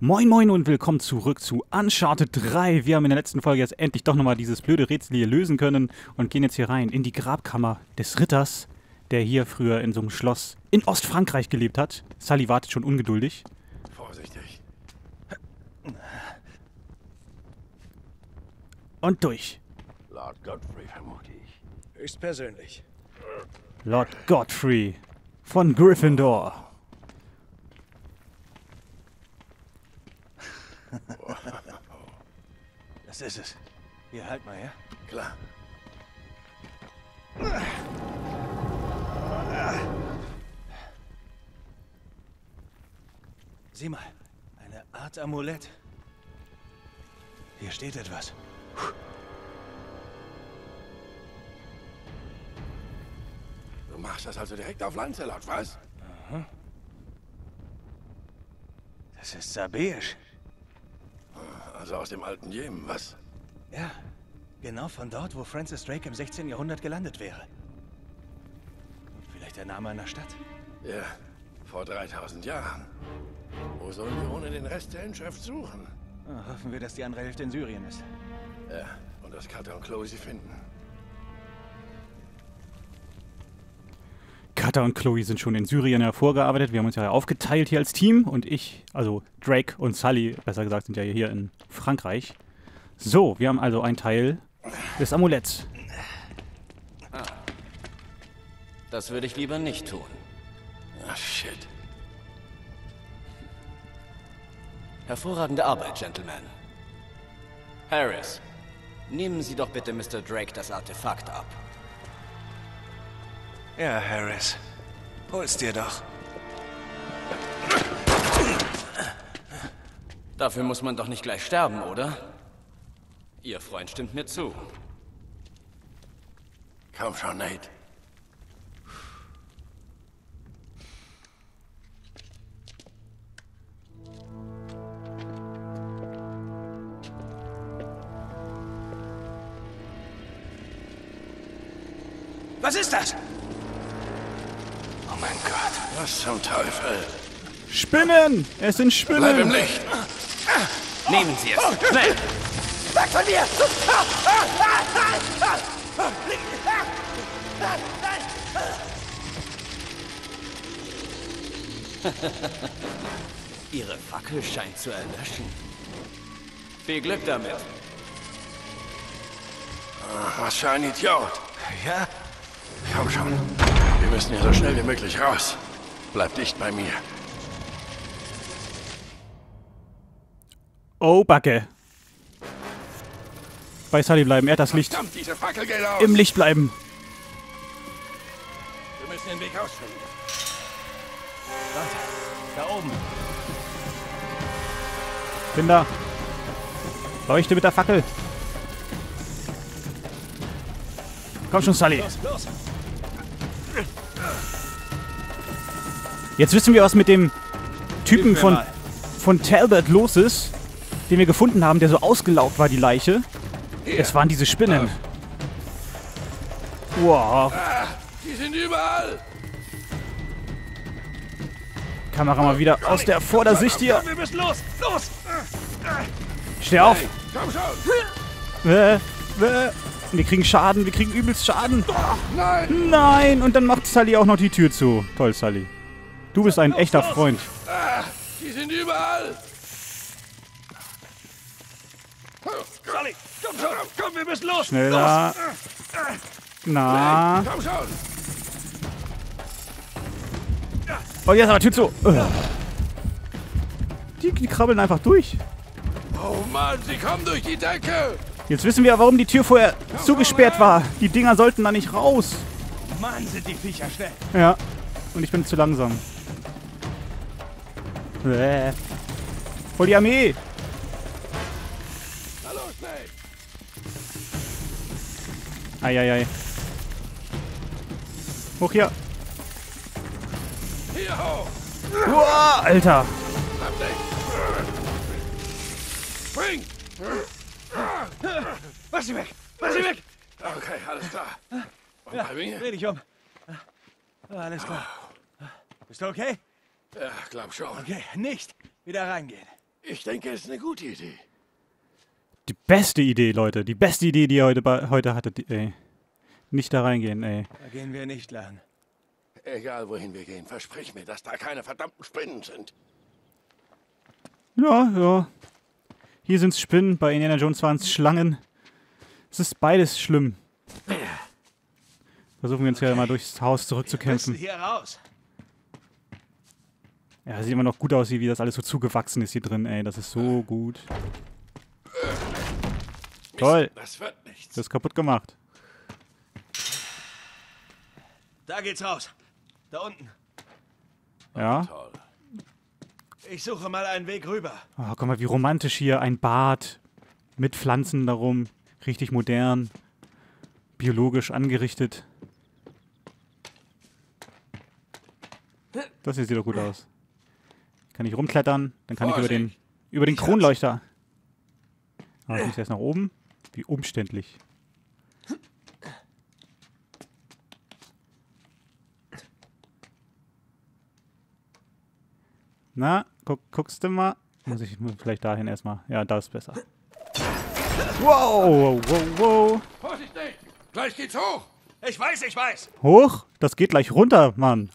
Moin moin und willkommen zurück zu Uncharted 3. Wir haben in der letzten Folge jetzt endlich doch nochmal dieses blöde Rätsel hier lösen können und gehen jetzt hier rein in die Grabkammer des Ritters, der hier früher in so einem Schloss in Ostfrankreich gelebt hat. Sully wartet schon ungeduldig. Vorsichtig. Und durch. Lord Godfrey, vermute ich. Höchstpersönlich. Lord Godfrey von Gryffindor. Das ist es. Hier, halt mal her. Klar. Sieh mal, eine Art Amulett. Hier steht etwas. Du machst das also direkt auf Lanzelot, was? Aha. Das ist Sabäisch. Also aus dem alten Jemen, was? Ja, genau von dort, wo Francis Drake im 16. Jahrhundert gelandet wäre. Und vielleicht der Name einer Stadt? Ja, vor 3000 Jahren. Wo sollen wir ohne den Rest der Inschrift suchen? Oh, hoffen wir, dass die andere Hälfte in Syrien ist. Ja, und dass Cutter und Chloe sie finden. Cutter und Chloe sind schon in Syrien hervorgearbeitet. Wir haben uns ja aufgeteilt hier als Team. Und ich, also Drake und Sully, besser gesagt, sind ja hier in Frankreich. So, wir haben also einen Teil des Amuletts. Ah. Das würde ich lieber nicht tun. Ah, shit. Hervorragende Arbeit, Gentlemen. Harris, nehmen Sie doch bitte Mr. Drake das Artefakt ab. Ja, Harris. Hol's dir doch. Dafür muss man doch nicht gleich sterben, oder? Ihr Freund stimmt mir zu. Komm schon, Nate. Was ist das? Oh mein Gott, was zum Teufel? Spinnen! Es sind Spinnen! Bleib im Licht! Nehmen Sie es! Schnell! Weg von mir! Ihre Fackel scheint zu erlöschen. Viel Glück damit! Was für ein Idiot! Ja? Komm schon! Wir müssen hier so schnell wie möglich raus. Bleib dicht bei mir. Oh, Backe. Bei Sully bleiben. Er hat das Licht. Verdammt, diese Fackel geht aus. Im Licht bleiben. Wir müssen den Weg rausfinden. Da oben. Bin da. Leuchte mit der Fackel. Komm schon, Sully. Los, los. Jetzt wissen wir, was mit dem Typen von Talbot los ist, den wir gefunden haben, der so ausgelaugt war, die Leiche. Es waren diese Spinnen. Wow. Die sind überall. Kamera mal wieder aus der Vordersicht hier. Wir müssen los, los. Steh auf. Komm schon. Wir kriegen Schaden, wir kriegen übelst Schaden. Nein. Nein, und dann macht Sully auch noch die Tür zu. Toll, Sully. Du bist ein echter Freund. Die sind überall. Sully, komm schon, komm, wir müssen los. Schneller. Los. Na. Komm schon. Oh, jetzt aber Tür zu. Die krabbeln einfach durch. Oh Mann, sie kommen durch die Decke. Jetzt wissen wir, warum die Tür vorher zugesperrt war. Die Dinger sollten da nicht raus. Mann, sind die Viecher schnell. Ja, und ich bin zu langsam. Bäh. Voll die Armee. Hallo, schnell. Eieiei. Hoch hier. Hier hoch. Uah, Alter. Spring. Mach sie weg! Mach sie weg! Okay, alles klar. Und ja, bei mir? Dreh dich um. Alles klar. Bist du okay? Ja, glaub schon. Okay, nicht wieder reingehen. Ich denke, es ist eine gute Idee. Die beste Idee, Leute. Die beste Idee, die ihr heute hattet, ey. Nicht da reingehen, ey. Da gehen wir nicht lang. Egal, wohin wir gehen, versprich mir, dass da keine verdammten Spinnen sind. Ja, ja. Hier sind's Spinnen, bei Indiana Jones waren's Schlangen. Es ist beides schlimm. Versuchen wir uns ja mal durchs Haus zurückzukämpfen. Hier raus. Ja, sieht immer noch gut aus, wie das alles so zugewachsen ist hier drin, ey. Das ist so gut. Toll. Das wird nichts. Das ist kaputt gemacht. Da geht's raus. Da unten. Ja. Ich suche mal einen Weg rüber. Oh, guck mal, wie romantisch hier. Ein Bad mit Pflanzen darum. Richtig modern. Biologisch angerichtet. Das hier sieht doch gut aus. Kann ich rumklettern, dann kann Vorsicht. Ich über den Kronleuchter. Ah, ich muss erst nach oben. Wie umständlich. Na, guckst du mal. Muss ich vielleicht dahin erstmal. Ja, da ist besser. Wow, wow, wow. Vorsicht nicht! Gleich geht's hoch! Ich weiß, ich weiß! Hoch? Das geht gleich runter, Mann.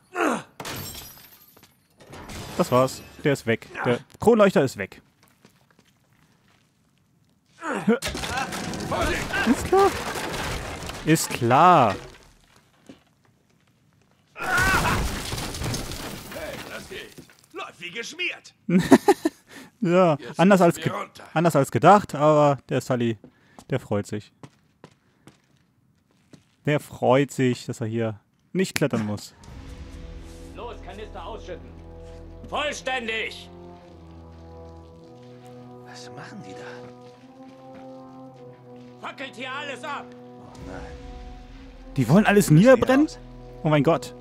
Das war's. Der ist weg. Der Kronleuchter ist weg. Ist klar. Ist klar. Hey, das geht. Läuft wie geschmiert. Ja, anders als gedacht, aber der Sully, der freut sich. Der freut sich, dass er hier nicht klettern muss. Los, Kanister ausschütten. Vollständig! Was machen die da? Fackelt hier alles ab! Oh nein. Die wollen alles niederbrennen? Oh mein Gott.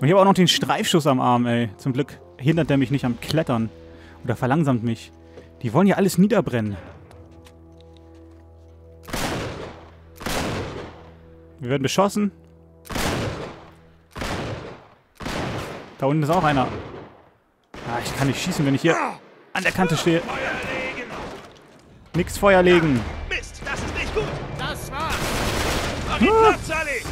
Und ich habe auch noch den Streifschuss am Arm, ey. Zum Glück hindert der mich nicht am Klettern. Oder verlangsamt mich. Die wollen ja alles niederbrennen. Wir werden beschossen. Da unten ist auch einer. Ah, ich kann nicht schießen, wenn ich hier an der Kante stehe. Nix Feuer legen. Mist, das ist nicht gut. Das war's. Mach den Platz, Ali.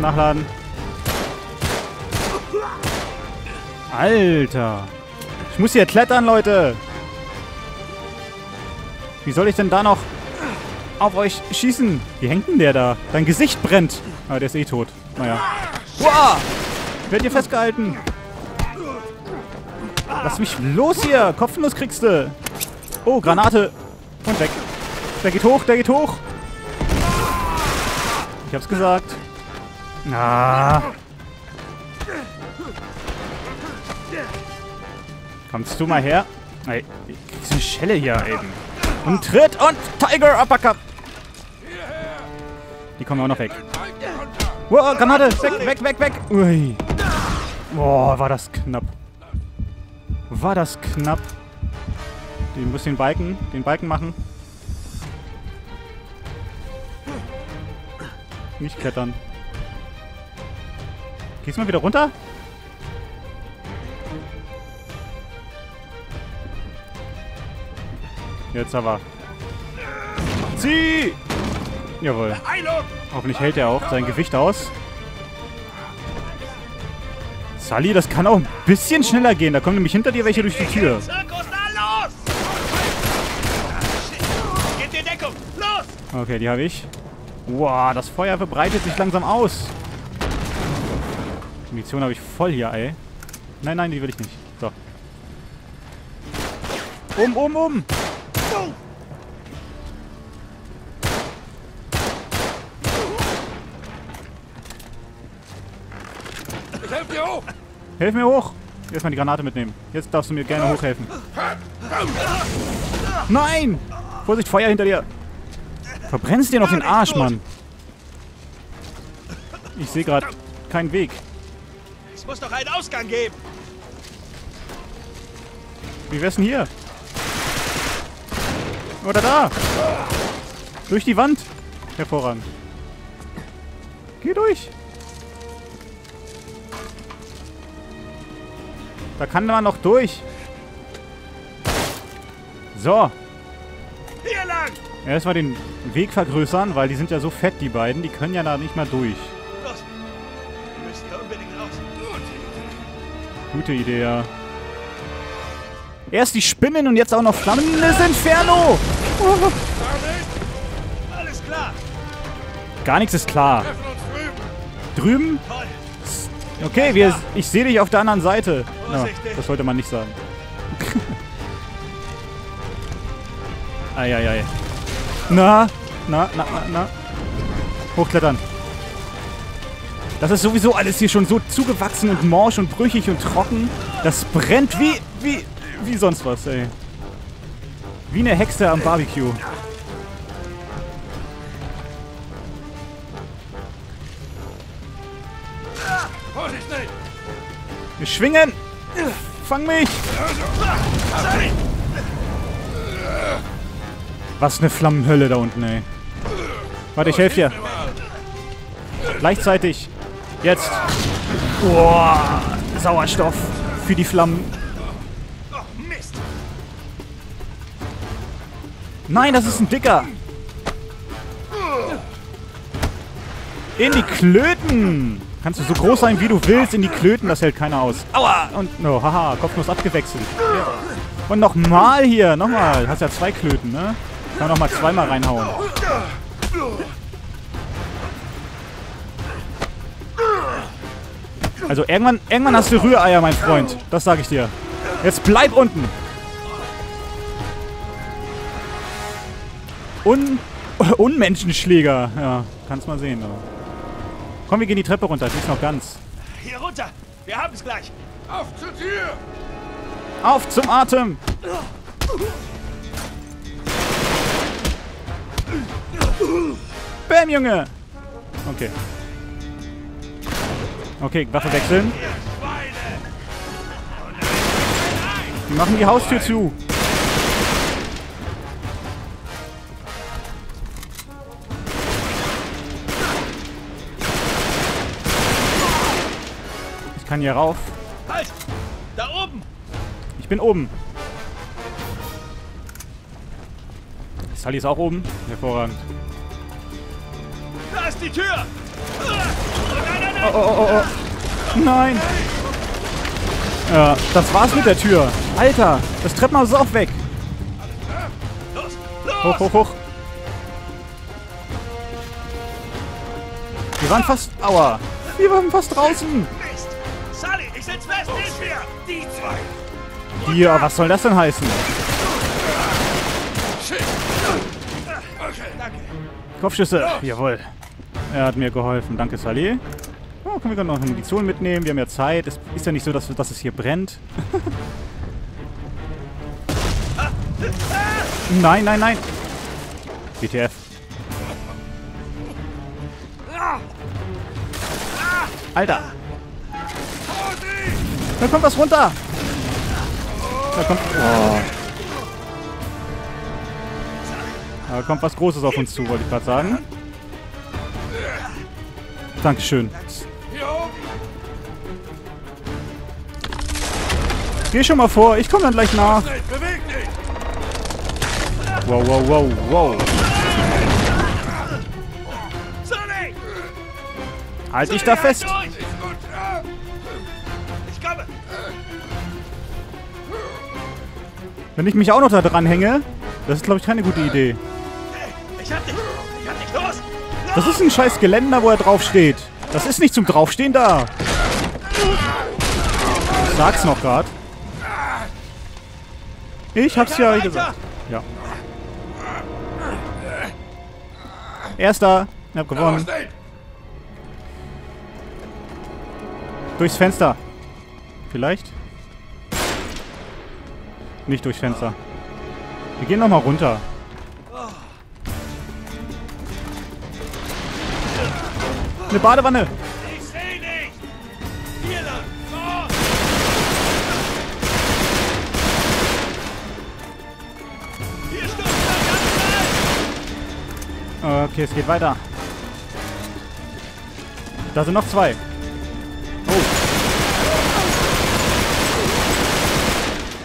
Nachladen. Alter. Ich muss hier klettern, Leute. Wie soll ich denn da noch auf euch schießen? Wie hängt denn der da? Dein Gesicht brennt. Ah, der ist eh tot. Naja. Wow! Werdet ihr festgehalten? Lass mich los hier! Kopfnuss kriegst du! Oh, Granate! Und weg. Der geht hoch, der geht hoch! Ich hab's gesagt. Na. Ah. Kommst du mal her? Ey, kriegst eine Schelle hier eben. Und Tritt und Tiger Uppercut. Die kommen auch noch weg. Wow, Granate! Weg, weg, weg, weg! Ui. Boah, war das knapp. War das knapp. Die muss den Balken machen. Nicht klettern. Gehst du mal wieder runter? Jetzt aber. Zieh! Jawohl. Hoffentlich hält er auch sein Gewicht aus. Sully, das kann auch ein bisschen schneller gehen. Da kommen nämlich hinter dir welche durch die Tür. Okay, die habe ich. Wow, das Feuer verbreitet sich langsam aus. Die Munition habe ich voll hier, ey. Nein, nein, die will ich nicht. So. Um. Hilf mir hoch! Erstmal die Granate mitnehmen. Jetzt darfst du mir gerne hochhelfen. Nein! Vorsicht, Feuer hinter dir! Verbrennst dir noch den Arsch, Mann! Ich sehe gerade keinen Weg. Es muss doch einen Ausgang geben! Wie wär's denn hier? Oder da! Durch die Wand! Hervorragend. Geh durch! Da kann man noch durch. So. Hier lang! Erstmal den Weg vergrößern, weil die sind ja so fett, die beiden. Die können ja da nicht mehr durch. Los. Wir müssen da unbedingt raus. Gute Idee, ja. Erst die Spinnen und jetzt auch noch flammendes Inferno! Oh. Alles klar. Gar nichts ist klar. Drüben? Okay, ich sehe dich auf der anderen Seite. Ja, das sollte man nicht sagen. Eieiei. Na. Hochklettern. Das ist sowieso alles hier schon so zugewachsen und morsch und brüchig und trocken. Das brennt wie sonst was, ey. Wie eine Hexe am Barbecue. Wir schwingen! Fang mich! Was eine Flammenhölle da unten, ey. Warte, ich helfe dir. Gleichzeitig. Jetzt. Boah, Sauerstoff für die Flammen. Nein, das ist ein Dicker. In die Klöten. Kannst du so groß sein, wie du willst, in die Klöten, das hält keiner aus. Aua! Und, no, haha, Kopfnuss abgewechselt. Und nochmal hier, nochmal. Hast ja zwei Klöten, ne? Kann nochmal zweimal reinhauen. Also irgendwann hast du Rühreier, mein Freund. Das sage ich dir. Jetzt bleib unten. Unmenschenschläger. Ja, kannst mal sehen, aber. Komm, wir gehen die Treppe runter. Die ist noch ganz. Hier runter. Wir haben es gleich. Auf zur Tür. Auf zum Atem. Bäm, Junge. Okay. Okay, Waffe wechseln. Wir machen die Haustür zu. Ich kann hier rauf. Halt! Da oben! Ich bin oben. Sally ist auch oben. Hervorragend. Da ist die Tür! Nein. Oh. Nein! Ja, das war's mit der Tür. Alter, das Treppenhaus ist auch weg. Los! Hoch. Wir waren fast... Aua! Wir waren fast draußen! Die zwei. Ja, was soll das denn heißen? Kopfschüsse, jawohl. Er hat mir geholfen, danke Sally. Oh, können wir noch eine Munition mitnehmen? Wir haben ja Zeit. Es ist ja nicht so, dass es hier brennt. Nein. WTF. Alter. Da kommt was runter! Da kommt was Großes auf uns zu, wollte ich gerade sagen. Dankeschön. Geh schon mal vor, ich komme dann gleich nach. Wow. Halt dich da fest! Wenn ich mich auch noch da dran hänge, das ist, glaube ich, keine gute Idee. Ich hab dich los. Das ist ein scheiß Geländer, wo er draufsteht. Das ist nicht zum Draufstehen da. Ich sag's noch grad. Ich hab's ja gesagt. Ja. Er ist da. Ich hab gewonnen. Durchs Fenster. Vielleicht? Nicht durchs Fenster. Wir gehen nochmal runter. Eine Badewanne! Ich seh nicht! Hier lang! Hier stürzt der ganze Okay, es geht weiter. Da sind noch zwei. Oh.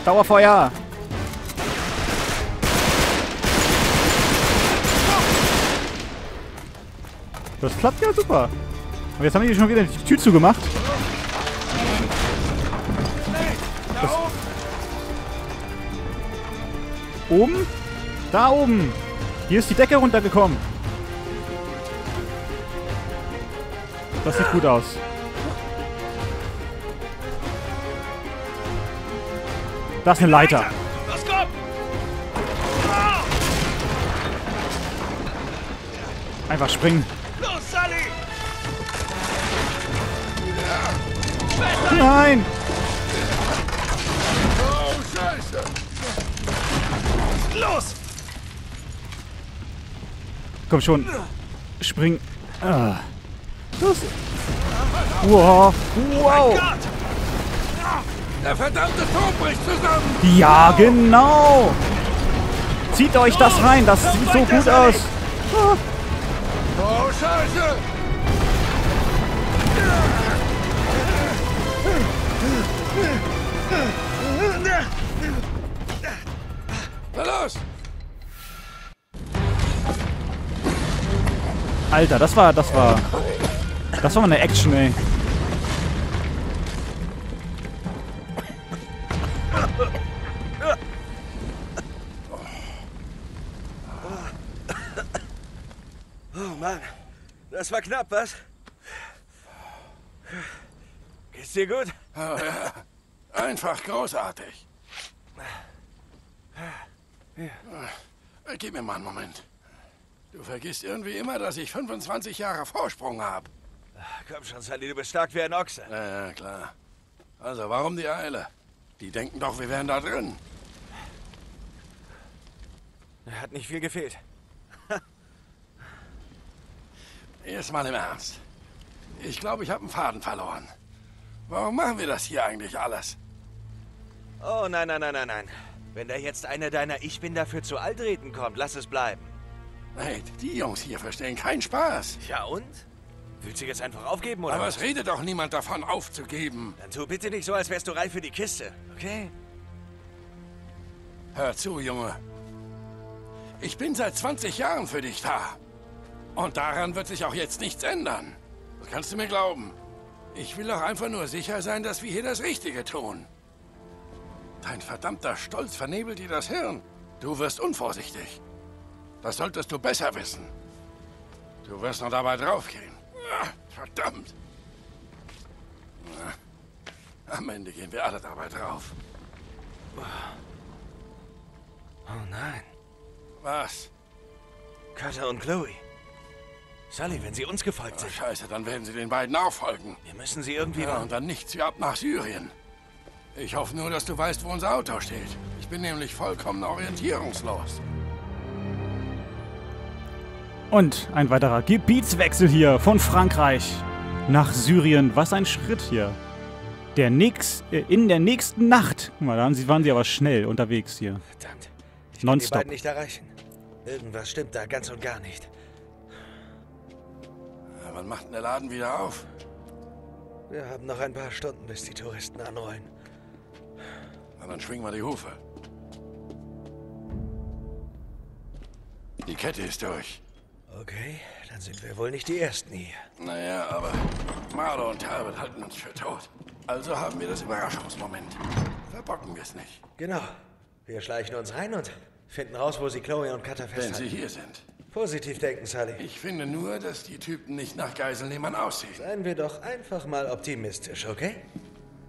Dauerfeuer. Das klappt ja super. Aber jetzt haben die schon wieder die Tür zugemacht. Das oben? Da oben. Hier ist die Decke runtergekommen. Das sieht gut aus. Das ist eine Leiter. Einfach springen. Nein! Oh, Scheiße! Los! Komm schon. Spring. Ah. Los! Wow! Wow! Der verdammte Turm bricht zusammen! Ja, genau! Zieht euch das rein! Das sieht so gut aus! Ah. Oh, Scheiße! Na los! Alter, das war mal eine Action, ey. Oh Mann, das war knapp, was? Geht's dir gut? Oh, ja. Einfach großartig. Ja. Gib mir mal einen Moment. Du vergisst irgendwie immer, dass ich 25 Jahre Vorsprung habe. Komm schon, Sally, du bist stark wie ein Ochse. Ja, klar. Also, warum die Eile? Die denken doch, wir wären da drin. Hat nicht viel gefehlt. Jetzt mal im Ernst. Ich glaube, ich habe einen Faden verloren. Warum machen wir das hier eigentlich alles? Oh, nein, nein, nein, nein, nein. Wenn da jetzt einer deiner Ich-bin-dafür-zu-alt-Reden kommt, lass es bleiben. Hey, die Jungs hier verstehen keinen Spaß. Ja und? Willst du jetzt einfach aufgeben, oder? Aber was? Es redet doch niemand davon, aufzugeben. Dann tu bitte nicht so, als wärst du reif für die Kiste, okay? Hör zu, Junge. Ich bin seit 20 Jahren für dich da. Und daran wird sich auch jetzt nichts ändern. Das kannst du mir glauben. Ich will doch einfach nur sicher sein, dass wir hier das Richtige tun. Dein verdammter Stolz vernebelt dir das Hirn. Du wirst unvorsichtig. Das solltest du besser wissen. Du wirst noch dabei draufgehen. Verdammt. Am Ende gehen wir alle dabei drauf. Oh nein. Was? Cutter und Chloe. Sully, wenn sie uns gefolgt sind. Scheiße, dann werden sie den beiden auch folgen. Wir müssen sie irgendwie... Ja, und dann nichts wie ab nach Syrien. Ich hoffe nur, dass du weißt, wo unser Auto steht. Ich bin nämlich vollkommen orientierungslos. Und ein weiterer Gebietswechsel hier von Frankreich nach Syrien. Was ein Schritt hier. In der nächsten Nacht. Guck mal, da waren sie aber schnell unterwegs hier. Verdammt. Ich kann die beiden nicht erreichen. Irgendwas stimmt da ganz und gar nicht. Wann macht denn der Laden wieder auf? Wir haben noch ein paar Stunden, bis die Touristen anrollen. Na, dann schwingen wir die Hufe. Die Kette ist durch. Okay, dann sind wir wohl nicht die Ersten hier. Naja, aber Marlo und Talbot halten uns für tot. Also haben wir das Überraschungsmoment. Verbocken wir es nicht. Genau. Wir schleichen uns rein und finden raus, wo sie Chloe und Cutter festhalten. Wenn sie hier sind. Positiv denken, Sally. Ich finde nur, dass die Typen nicht nach Geiselnehmern aussehen. Seien wir doch einfach mal optimistisch, okay?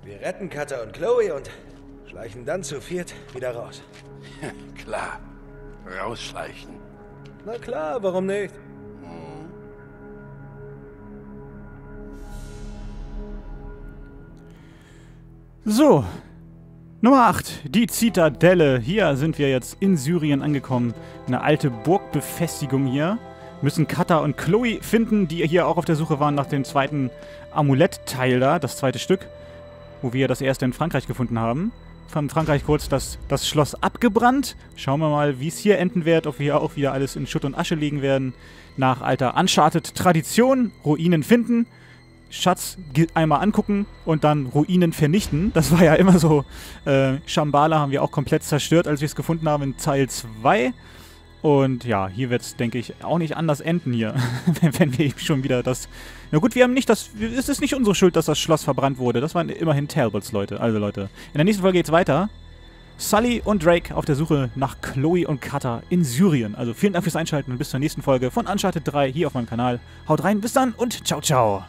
Wir retten Cutter und Chloe und schleichen dann zu viert wieder raus. Klar. Rausschleichen. Na klar, warum nicht? Hm. So. Nummer 8, die Zitadelle. Hier sind wir jetzt in Syrien angekommen. Eine alte Burgbefestigung hier. Müssen Cutter und Chloe finden, die hier auch auf der Suche waren nach dem zweiten Amulettteil da, das zweite Stück, wo wir das erste in Frankreich gefunden haben. von Frankreich kurz das Schloss abgebrannt. Schauen wir mal, wie es hier enden wird, ob wir hier auch wieder alles in Schutt und Asche legen werden. Nach alter Uncharted-Tradition, Ruinen finden, Schatz einmal angucken und dann Ruinen vernichten. Das war ja immer so. Shambhala haben wir auch komplett zerstört, als wir es gefunden haben in Teil 2. Und ja, hier wird es, denke ich, auch nicht anders enden hier, wenn wir schon wieder das... Na gut, wir haben nicht das... Es ist nicht unsere Schuld, dass das Schloss verbrannt wurde. Das waren immerhin Talbots, Leute. Also, Leute, in der nächsten Folge geht's weiter. Sully und Drake auf der Suche nach Chloe und Cutter in Syrien. Also, vielen Dank fürs Einschalten und bis zur nächsten Folge von Uncharted 3 hier auf meinem Kanal. Haut rein, bis dann und ciao, ciao!